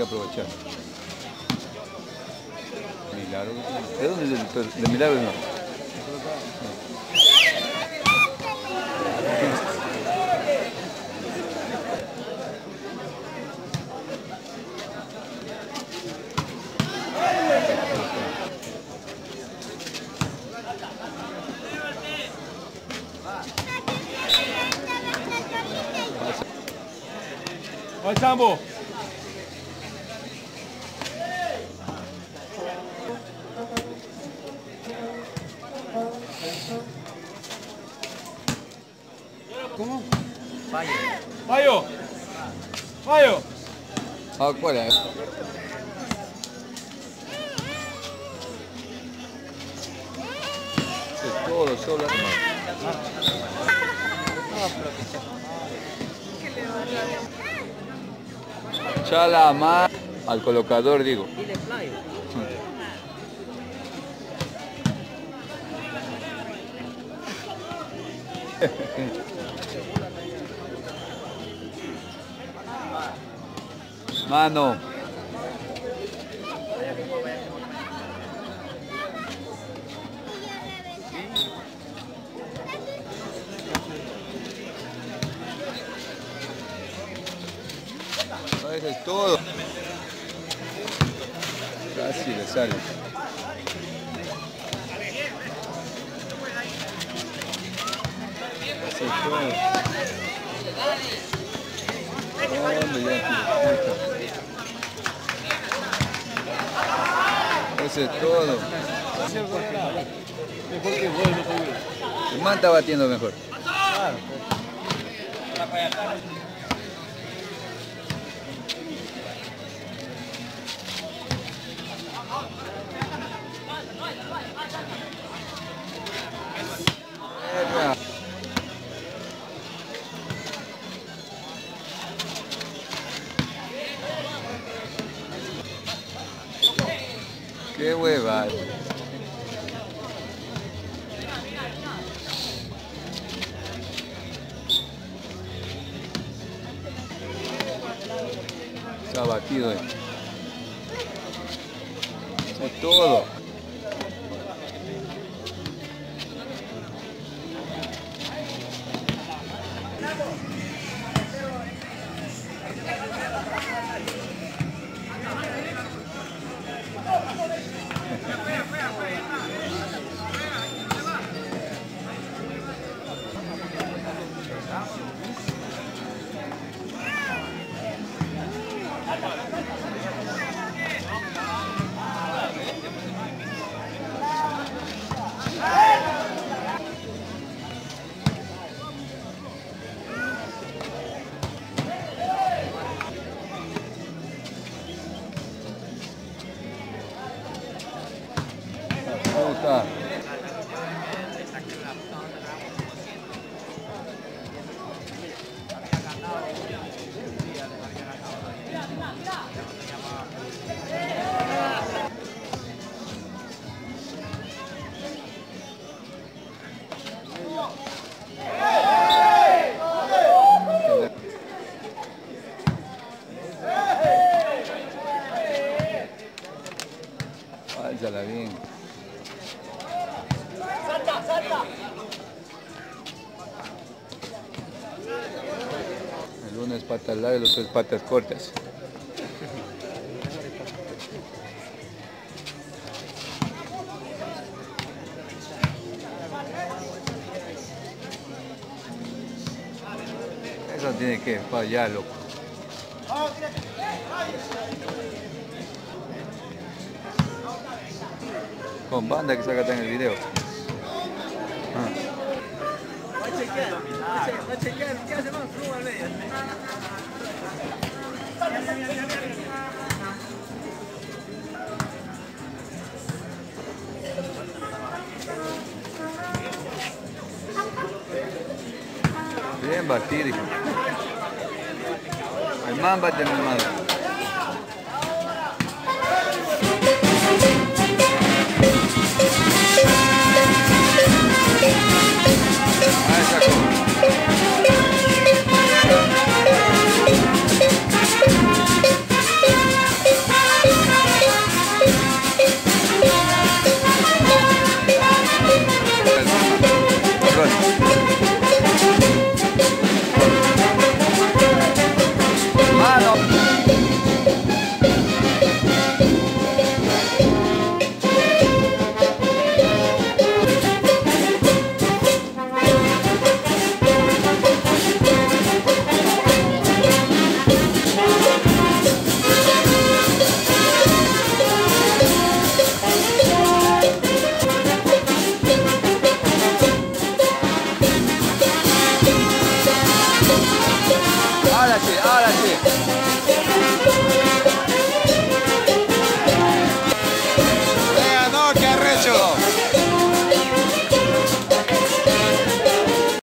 que aprovechar. Milagro. ¿De dónde es el de Milagro? No. ¡Ay, Sambo! ¿Cómo? Fallo. ¡Fallo! ¡Fallo! Ah, ¿cuál es? Todo solo. Chala más al colocador, digo. Mano. Eso es todo. Casi le sale. Casi todo. Eso es todo. El man está batiendo mejor. Qué hueva. Se ha batido. Es todo. Váyala bien. ¡Salta, salta! El uno es patas largas, el otro es patas cortas. Eso tiene que fallar, loco. Con banda que saca acá en el video. Bien batido. El man va a tener más.